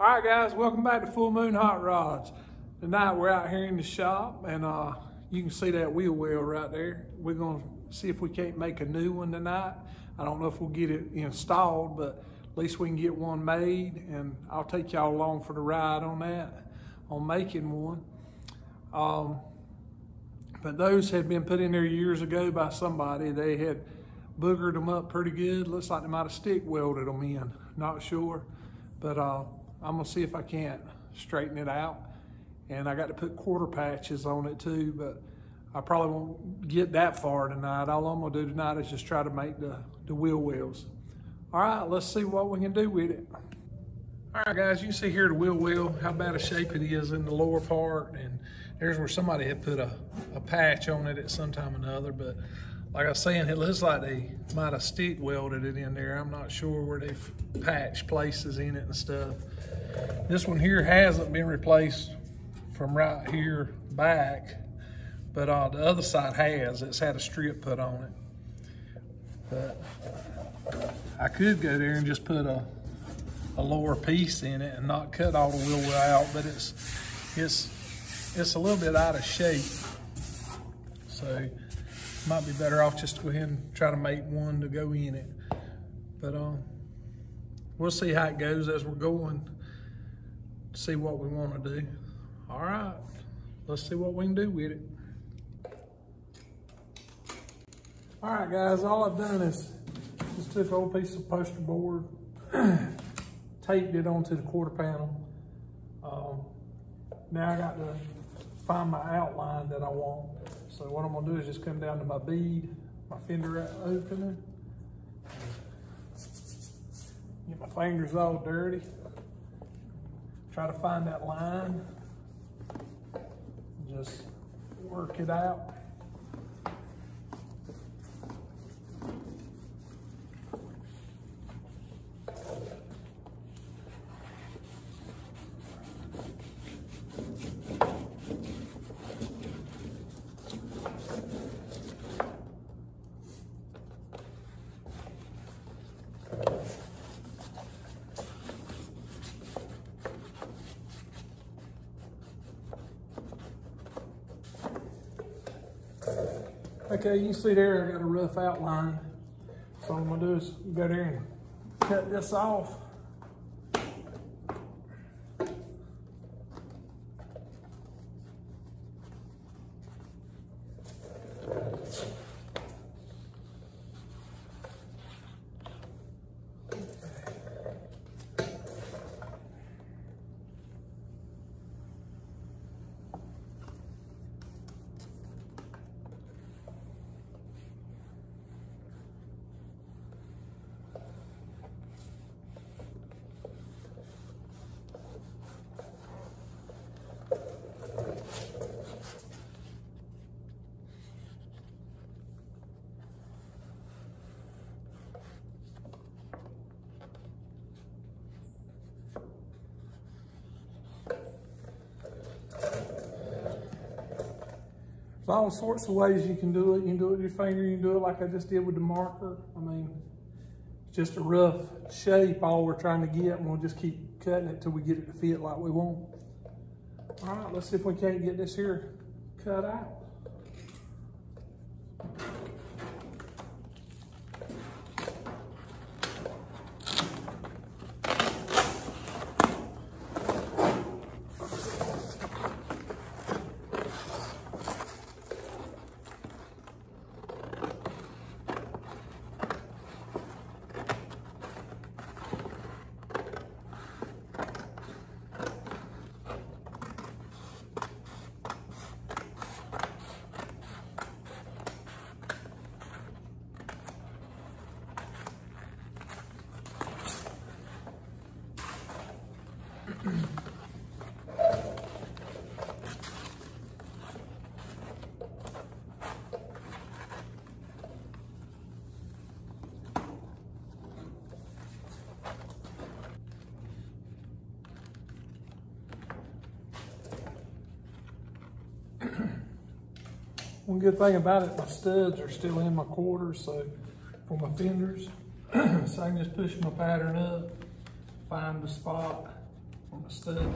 All right, guys, welcome back to Full Moon Hot Rods. Tonight we're out here in the shop, and you can see that wheel well right there. We're gonna see if we can't make a new one tonight. I don't know if we'll get it installed, but at least we can get one made, and I'll take y'all along for the ride on that, on making one. But those had been put in there years ago by somebody. They had boogered them up pretty good. Looks like they might have stick welded them in, not sure, but I'm gonna see if I can't straighten it out. And I got to put quarter patches on it too, but I probably won't get that far tonight. All I'm gonna do tonight is just try to make the wheel wells. All right, let's see what we can do with it. All right, guys, you can see here the wheel well, how bad a shape it is in the lower part. And there's where somebody had put a patch on it at some time or another. But like I was saying, it looks like they might have stick welded it in there. I'm not sure where they've patched places in it and stuff. This one here hasn't been replaced from right here back, but the other side has. It's had a strip put on it. But I could go there and just put a lower piece in it and not cut all the wheel well out, but it's a little bit out of shape. So might be better off just to go ahead and try to make one to go in it. But we'll see how it goes as we're going, see what we want to do. All right, let's see what we can do with it. All right, guys, all I've done is just took an old piece of poster board, taped it onto the quarter panel. Now I got to find my outline that I want. So what I'm gonna do is just come down to my bead, my fender opener, get my fingers all dirty, try to find that line. Just work it out. Okay, you can see there I got a rough outline. So what I'm gonna do is go there and cut this off. All sorts of ways you can do it. You can do it with your finger, you can do it like I just did with the marker. I mean, it's just a rough shape all we're trying to get, and we'll just keep cutting it till we get it to fit like we want. All right, let's see if we can't get this here cut out. One good thing about it, my studs are still in my quarters, so for my fenders, so I can just push my pattern up, find the spot, I'm going to stir that.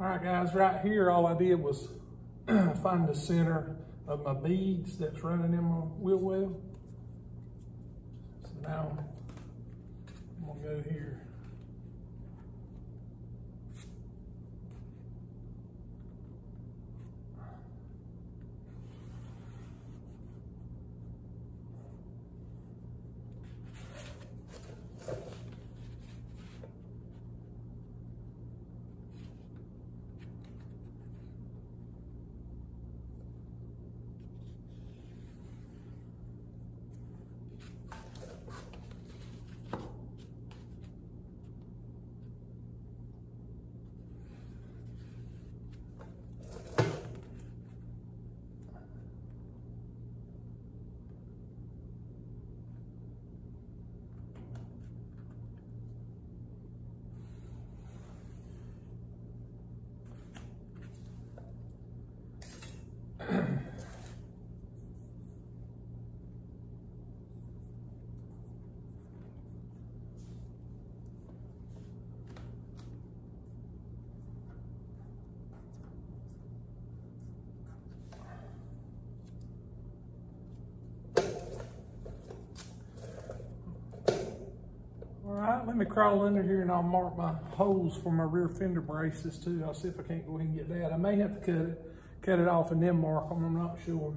All right guys, right here all I did was find the center of my beads that's running in my wheel well. So now I'm gonna go here. Let me crawl under here and I'll mark my holes for my rear fender braces too. I'll see if I can't go ahead and get that. I may have to cut it off and then mark them, I'm not sure.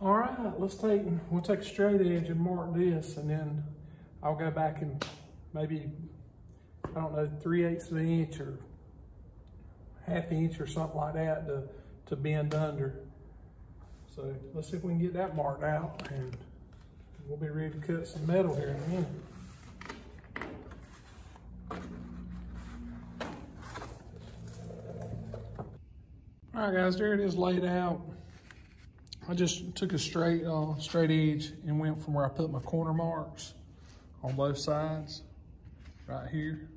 All right, we'll take a straight edge and mark this, and then I'll go back and maybe, I don't know, 3/8 of an inch or 1/2 inch or something like that to bend under. So let's see if we can get that marked out and we'll be ready to cut some metal here in a minute. All right guys, there it is laid out. I just took a straight edge and went from where I put my corner marks on both sides, right here.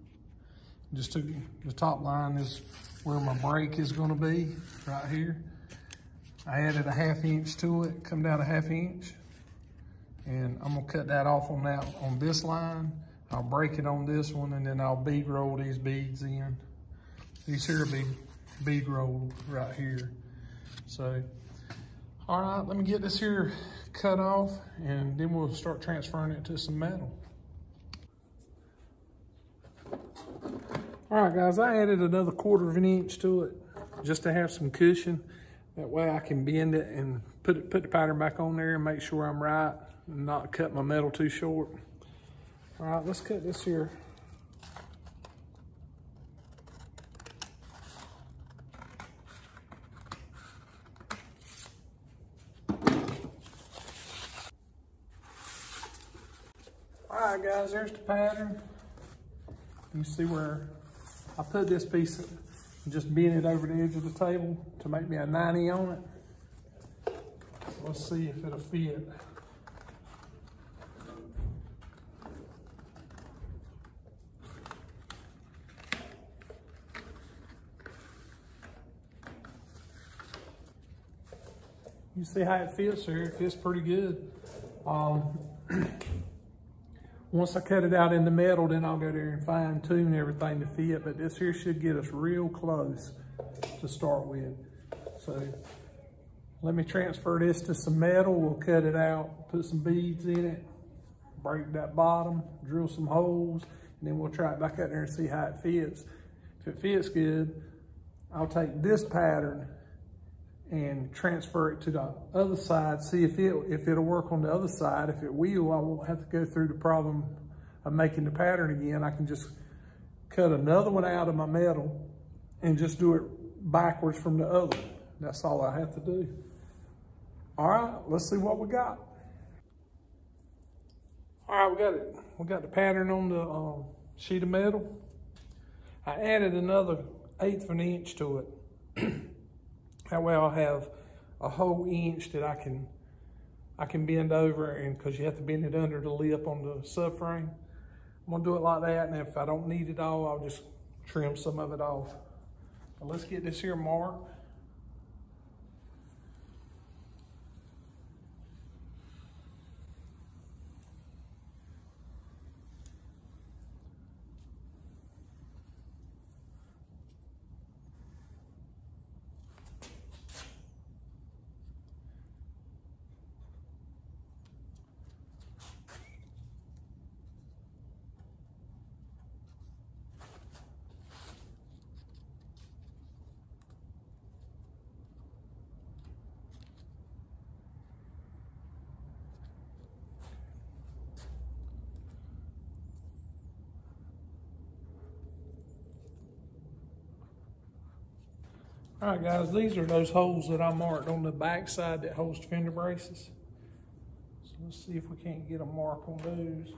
Just took the top line is where my brake is gonna be, right here. I added a half inch to it, come down a half inch, and I'm gonna cut that off on that, on this line. I'll break it on this one, and then I'll bead roll these beads in. These here will be bead rolled right here. So, all right, let me get this here cut off, and then we'll start transferring it to some metal. All right, guys, I added another 1/4 inch to it just to have some cushion. That way I can bend it and put the pattern back on there and make sure I'm right and not cut my metal too short. All right, let's cut this here. All right, guys, there's the pattern. You see where I put this piece in. Just bend it over the edge of the table to make me a 90 on it. Let's see if it'll fit. You see how it fits there? It fits pretty good. Once I cut it out in the metal, then I'll go there and fine tune everything to fit, but this here should get us real close to start with. So let me transfer this to some metal. We'll cut it out, put some beads in it, break that bottom, drill some holes, and then we'll try it back up there and see how it fits. If it fits good, I'll take this pattern and transfer it to the other side, see if it'll work on the other side. If it will, I won't have to go through the problem of making the pattern again. I can just cut another one out of my metal and just do it backwards from the other one. That's all I have to do. All right, let's see what we got. All right, we got it. We got the pattern on the sheet of metal. I added another 1/8 inch to it. That way I'll have a whole inch that I can bend over, and because you have to bend it under the lip on the subframe. I'm gonna do it like that, and if I don't need it all, I'll just trim some of it off. Now let's get this here marked. All right, guys, these are those holes that I marked on the back side that holds the fender braces. So let's see if we can't get a mark on those.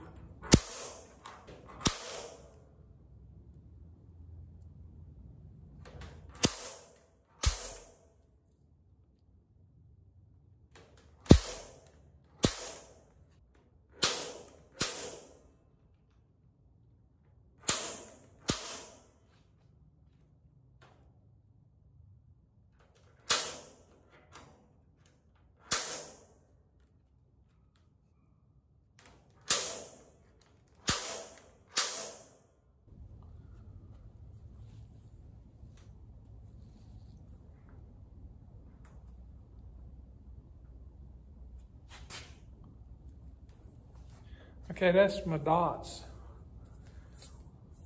Okay, that's my dots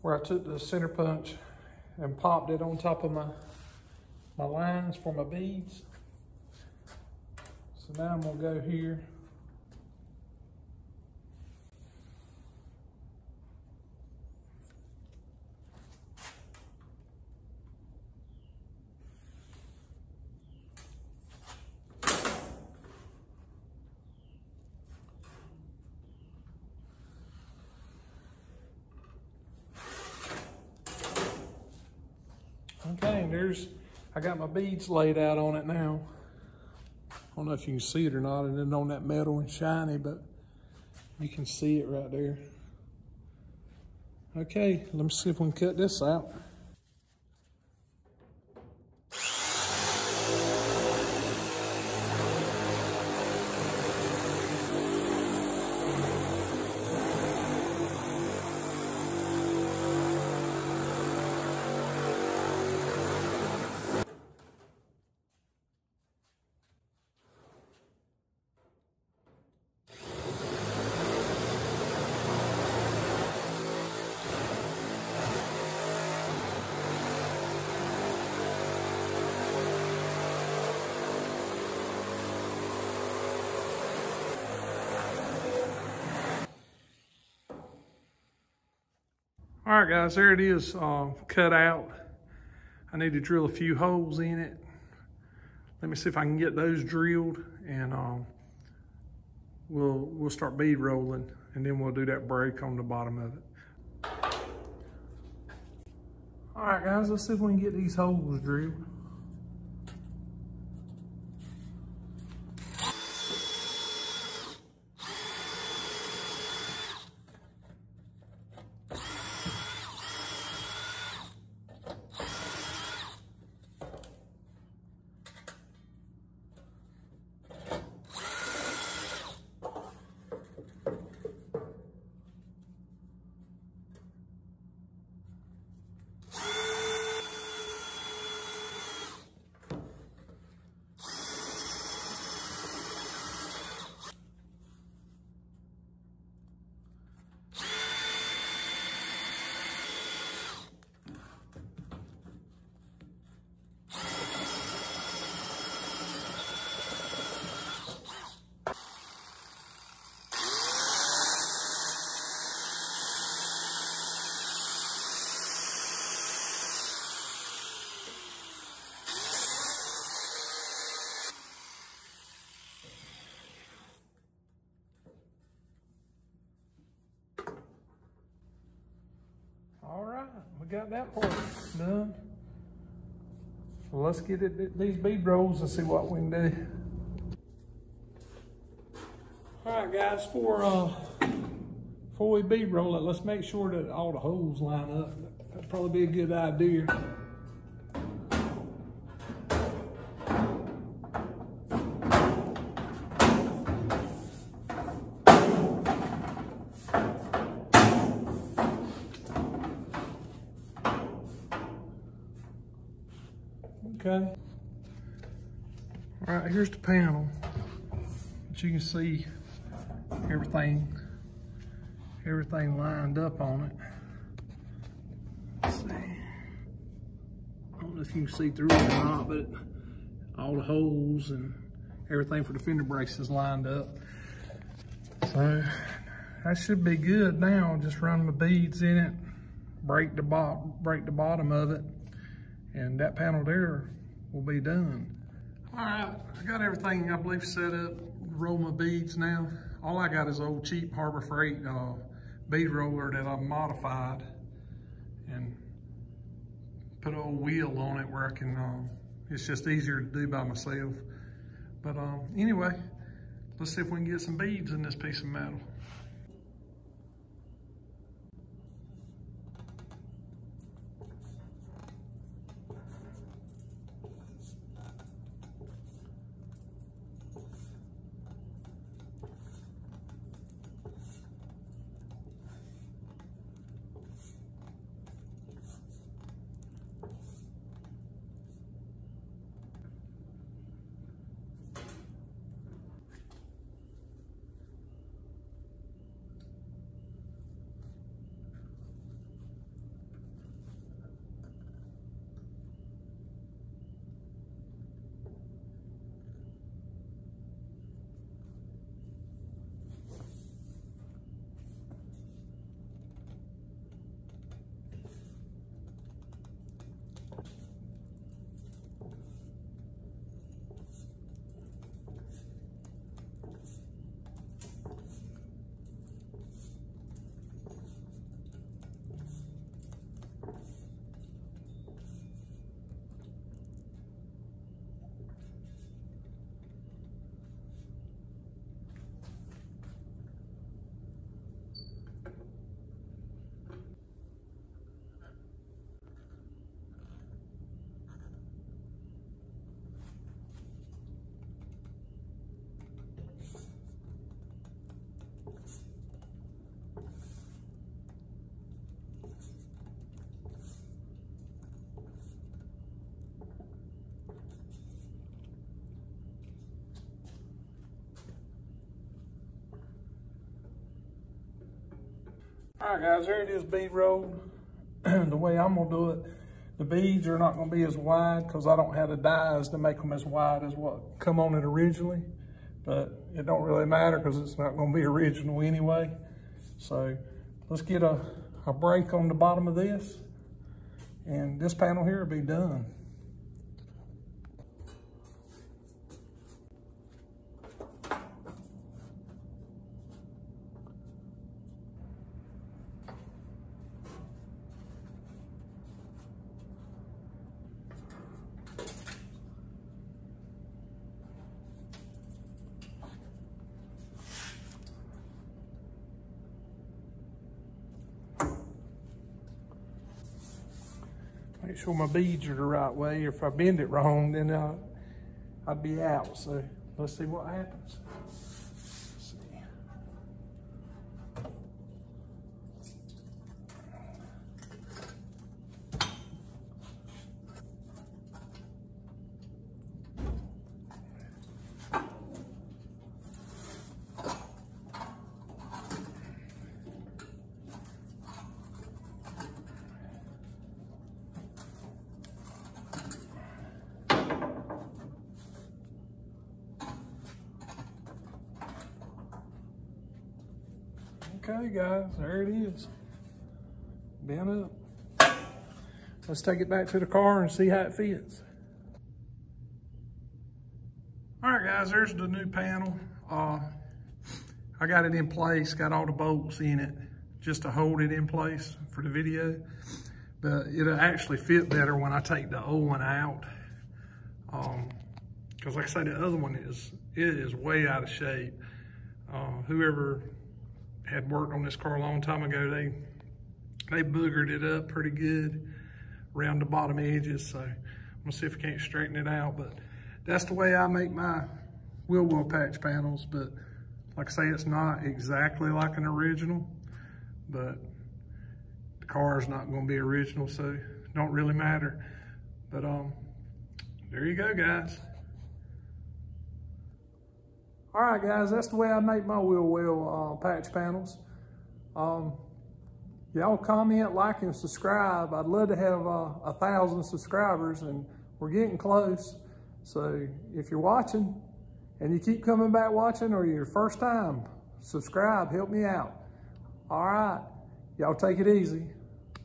where I took the center punch and popped it on top of my lines for my beads. So now I'm gonna go here. Okay, and I got my beads laid out on it now. I don't know if you can see it or not. It isn't on that metal and shiny, but you can see it right there. Okay, let me see if we can cut this out. All right, guys, there it is, cut out. I need to drill a few holes in it. Let me see if I can get those drilled, and we'll start bead rolling, and then we'll do that break on the bottom of it. All right, guys, let's see if we can get these holes drilled. Got that part done. So let's get it these bead rolls and see what we can do. All right, guys, before we bead roll it, let's make sure that all the holes line up. That'd probably be a good idea. Okay. All right, here's the panel. But you can see everything lined up on it. Let's see. I don't know if you can see through it or not, but all the holes and everything for the fender braces lined up. So that should be good now. Just run my beads in it, break the bottom of it, and that panel there will be done. All right, I got everything, I believe, set up. Roll my beads now. All I got is old cheap Harbor Freight bead roller that I modified and put an old wheel on it where I can, it's just easier to do by myself. But anyway, let's see if we can get some beads in this piece of metal. All right, guys, there it is, bead rolled. The way I'm gonna do it, the beads are not gonna be as wide because I don't have the dies to make them as wide as what come on it originally, but it don't really matter because it's not gonna be original anyway. So let's get a a break on the bottom of this, and this panel here will be done. Make sure my beads are the right way. If I bend it wrong, then I'd be out. So let's see what happens. Let's see. Okay guys, there it is, bent up. Let's take it back to the car and see how it fits. All right guys, there's the new panel. I got it in place, got all the bolts in it just to hold it in place for the video. But it'll actually fit better when I take the old one out. Cause like I say, the other one is way out of shape. Whoever had worked on this car a long time ago, they boogered it up pretty good around the bottom edges, so I'm gonna see if I can't straighten it out. But that's the way I make my wheel well patch panels. But like I say, it's not exactly like an original, but the car is not gonna be original, so it don't really matter. But there you go guys. All right guys, that's the way I make my wheel well patch panels. Y'all comment, like, and subscribe. I'd love to have 1,000 subscribers, and we're getting close. So if you're watching and you keep coming back watching, or your first time, subscribe, help me out. All right, y'all take it easy.